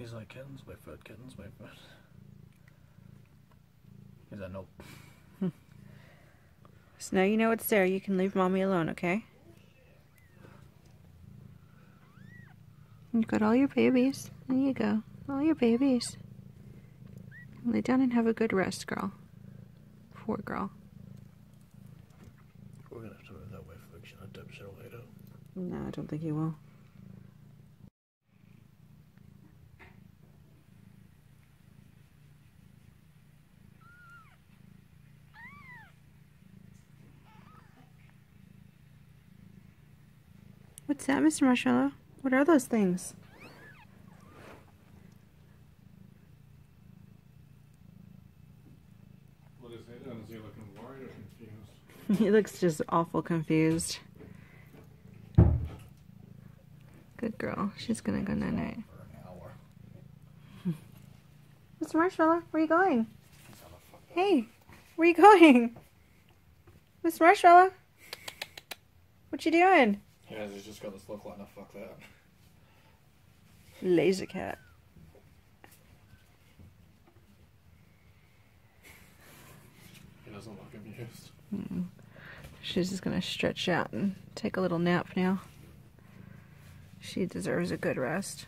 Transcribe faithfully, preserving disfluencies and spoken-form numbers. He's like, kittens, my foot, kittens, my foot. He's like, nope. So now you know it's there. You can leave mommy alone, okay? You've got all your babies. There you go. All your babies. Lay down and have a good rest, girl. Poor girl. We're going to have to move that way for the shot dump shit later. No, I don't think he will. What's that, Mister Marshmallow? What are those things? What is it? Is he looking worried or confused? He looks just awful confused. Good girl. She's gonna go night night. Mister Marshmallow, where are you going? Hey, where are you going? Mister Marshmallow, what you doing? Yeah, he's just got this look like, no, fuck that. Laser cat. He doesn't look amused. Mm. She's just gonna stretch out and take a little nap now. She deserves a good rest.